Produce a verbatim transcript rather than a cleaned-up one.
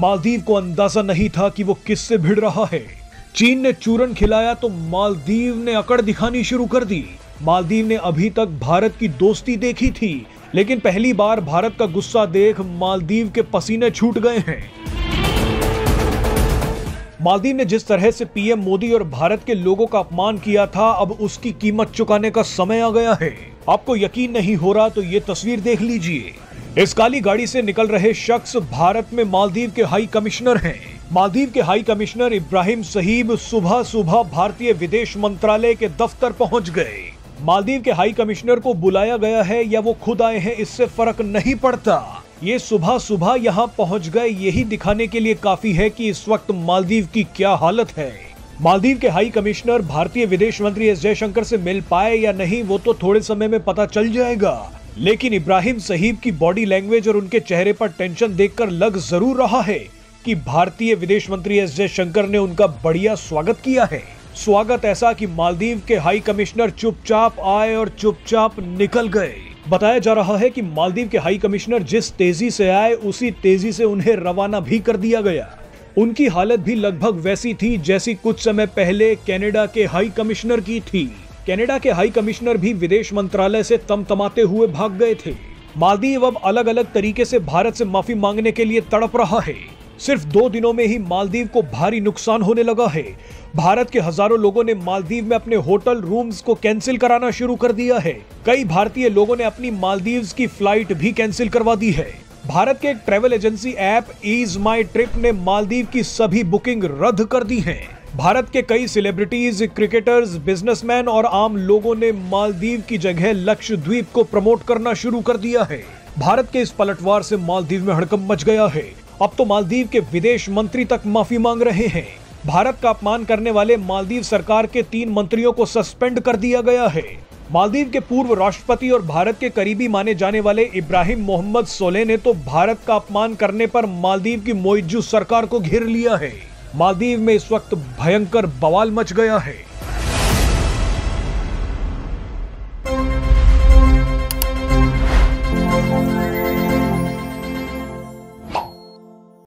मालदीव को अंदाजा नहीं था कि वो किससे भिड़ रहा है। चीन ने चूरन खिलाया तो मालदीव ने अकड़ दिखानी शुरू कर दी। मालदीव ने अभी तक भारत की दोस्ती देखी थी, लेकिन पहली बार भारत का गुस्सा देख मालदीव के पसीने छूट गए हैं। मालदीव ने जिस तरह से पीएम मोदी और भारत के लोगों का अपमान किया था, अब उसकी कीमत चुकाने का समय आ गया है। आपको यकीन नहीं हो रहा तो ये तस्वीर देख लीजिए। इस काली गाड़ी से निकल रहे शख्स भारत में मालदीव के हाई कमिश्नर हैं। मालदीव के हाई कमिश्नर इब्राहिम साहिब सुबह सुबह भारतीय विदेश मंत्रालय के दफ्तर पहुंच गए। मालदीव के हाई कमिश्नर को बुलाया गया है या वो खुद आए हैं, इससे फर्क नहीं पड़ता। ये सुबह सुबह यहाँ पहुँच गए यही दिखाने के लिए काफी है कि इस वक्त मालदीव की क्या हालत है। मालदीव के हाई कमिश्नर भारतीय विदेश मंत्री एस जयशंकर से मिल पाए या नहीं वो तो थोड़े समय में पता चल जाएगा, लेकिन इब्राहिम साहिब की बॉडी लैंग्वेज और उनके चेहरे पर टेंशन देखकर लग जरूर रहा है कि भारतीय विदेश मंत्री एस जयशंकर ने उनका बढ़िया स्वागत किया है। स्वागत ऐसा कि मालदीव के हाई कमिश्नर चुपचाप आए और चुपचाप निकल गए। बताया जा रहा है कि मालदीव के हाई कमिश्नर जिस तेजी से आए उसी तेजी से उन्हें रवाना भी कर दिया गया। उनकी हालत भी लगभग वैसी थी जैसी कुछ समय पहले कनाडा के हाई कमिश्नर की थी। कनाडा के हाई कमिश्नर भी विदेश मंत्रालय से तमतमाते हुए भाग गए थे। मालदीव अब अलग अलग तरीके से भारत से माफी मांगने के लिए तड़प रहा है। सिर्फ दो दिनों में ही मालदीव को भारी नुकसान होने लगा है। भारत के हजारों लोगों ने मालदीव में अपने होटल रूम्स को कैंसिल कराना शुरू कर दिया है। कई भारतीय लोगों ने अपनी मालदीव्स की फ्लाइट भी कैंसिल करवा दी है। भारत के एक travel agency app ease my trip ने मालदीव की सभी बुकिंग रद्द कर दी है। भारत के कई सेलिब्रिटीज, क्रिकेटर्स, बिजनेसमैन और आम लोगों ने मालदीव की जगह लक्षद्वीप को प्रमोट करना शुरू कर दिया है। भारत के इस पलटवार से मालदीव में हड़कंप मच गया है। अब तो मालदीव के विदेश मंत्री तक माफी मांग रहे हैं। भारत का अपमान करने वाले मालदीव सरकार के तीन मंत्रियों को सस्पेंड कर दिया गया है। मालदीव के पूर्व राष्ट्रपति और भारत के करीबी माने जाने वाले इब्राहिम मोहम्मद सोलेह ने तो भारत का अपमान करने पर मालदीव की मोइज्जू सरकार को घेर लिया है। मालदीव में इस वक्त भयंकर बवाल मच गया है।